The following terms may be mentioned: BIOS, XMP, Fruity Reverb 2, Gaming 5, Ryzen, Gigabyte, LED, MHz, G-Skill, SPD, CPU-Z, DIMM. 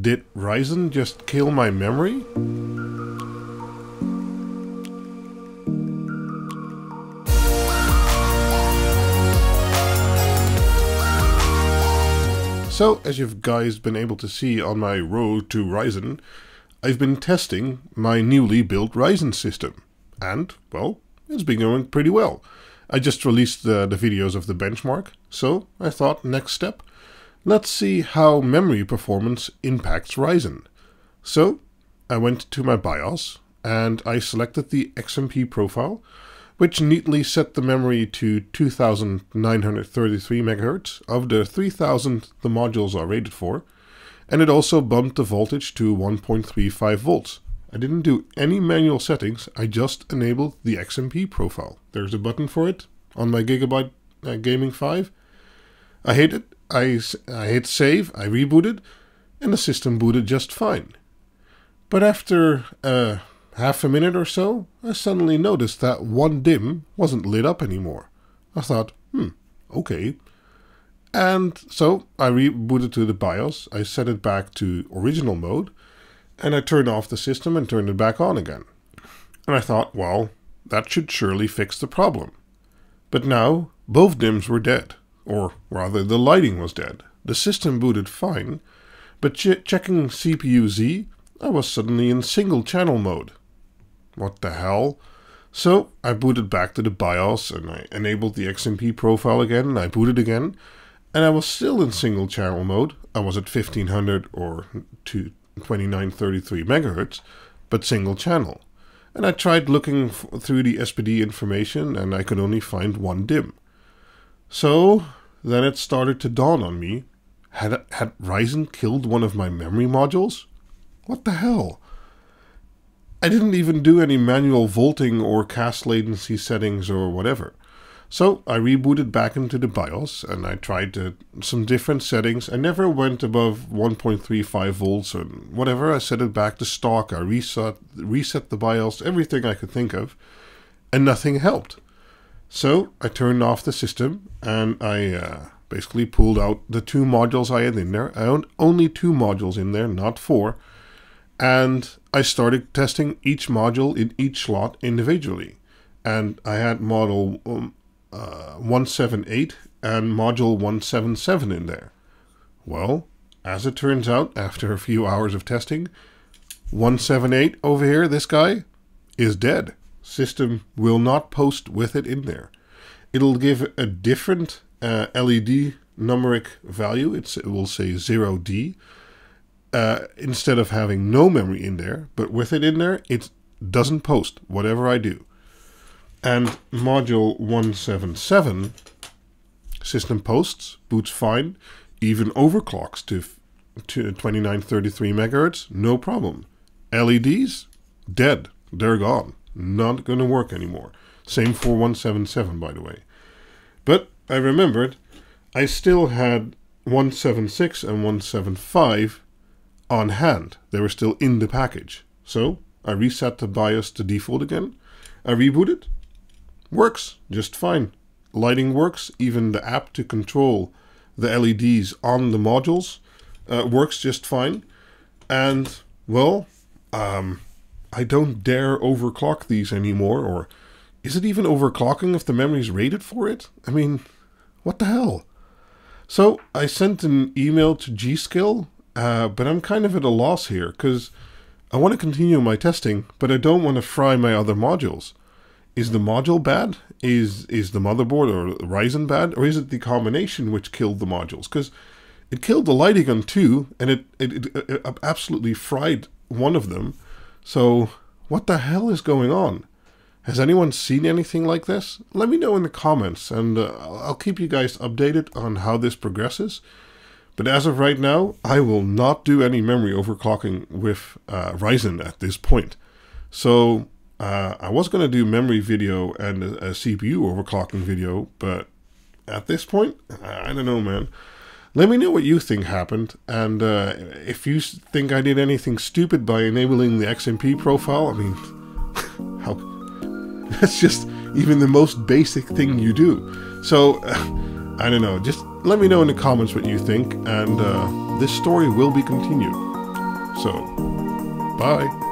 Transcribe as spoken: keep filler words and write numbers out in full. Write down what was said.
Did Ryzen just kill my memory? So, as you've guys been able to see on my road to Ryzen, I've been testing my newly built Ryzen system. And, well, it's been going pretty well. I just released the, the videos of the benchmark, so I thought next step, let's see how memory performance impacts Ryzen. So I went to my BIOS and I selected the X M P profile, which neatly set the memory to two thousand nine hundred thirty-three megahertz of the three thousand the modules are rated for, and it also bumped the voltage to one point three five volts. I didn't do any manual settings, I just enabled the X M P profile. There's a button for it on my Gigabyte uh, Gaming five. I hit it. I, I hit save, I rebooted, and the system booted just fine. But after uh, half a minute or so, I suddenly noticed that one DIMM wasn't lit up anymore. I thought, hmm, okay. And so I rebooted to the BIOS, I set it back to original mode, and I turned off the system and turned it back on again. And I thought, well, that should surely fix the problem. But now, both DIMMs were dead. Or rather, the lighting was dead. The system booted fine, but ch checking C P U Z, I was suddenly in single channel mode. What the hell? So I booted back to the BIOS and I enabled the X M P profile again and I booted again, and I was still in single channel mode. I was at fifteen hundred or twenty-nine thirty-three megahertz, but single channel. And I tried looking f through the S P D information and I could only find one DIMM. So then it started to dawn on me, had, had Ryzen killed one of my memory modules? What the hell? I didn't even do any manual vaulting or cast latency settings or whatever. So I rebooted back into the BIOS and I tried to, some different settings. I never went above one point three five volts or whatever. I set it back to stock, I reset, reset the BIOS, everything I could think of, and nothing helped. So I turned off the system and I uh, basically pulled out the two modules I had in there. I owned only two modules in there, not four. And I started testing each module in each slot individually. And I had model um, uh, one seventy-eight and module one seventy-seven in there. Well, as it turns out, after a few hours of testing, one seventy-eight over here, this guy, is dead. System will not post with it in there. It'll give a different uh, L E D numeric value. It's, it will say zero D uh, instead of having no memory in there, but with it in there, it doesn't post whatever I do. And module one seventy-seven system posts, boots fine, even overclocks to, to twenty-nine thirty-three megahertz, no problem. L E Ds, dead, they're gone. Not going to work anymore. Same for one seventy-seven, by the way. But I remembered I still had one seventy-six and one seventy-five on hand. They were still in the package. So I reset the BIOS to default again. I rebooted. Works just fine. Lighting works. Even the app to control the L E Ds on the modules uh, works just fine. And, well, um... I don't dare overclock these anymore, or is it even overclocking if the memory's rated for it? I mean, what the hell? So I sent an email to G-Skill, uh, but I'm kind of at a loss here, because I want to continue my testing, but I don't want to fry my other modules. Is the module bad? Is, is the motherboard or Ryzen bad? Or is it the combination which killed the modules? Because it killed the lighting on two, and it, it, it, it absolutely fried one of them. So, what the hell is going on? Has anyone seen anything like this? Let me know in the comments, and uh, I'll keep you guys updated on how this progresses. But as of right now, I will not do any memory overclocking with uh, Ryzen at this point. So, uh, I was going to do memory video and a, a C P U overclocking video, but at this point, I don't know, man. Let me know what you think happened, and uh, if you think I did anything stupid by enabling the X M P profile. I mean, how? That's just even the most basic thing you do. So, uh, I don't know, just let me know in the comments what you think, and uh, this story will be continued. soon. Bye.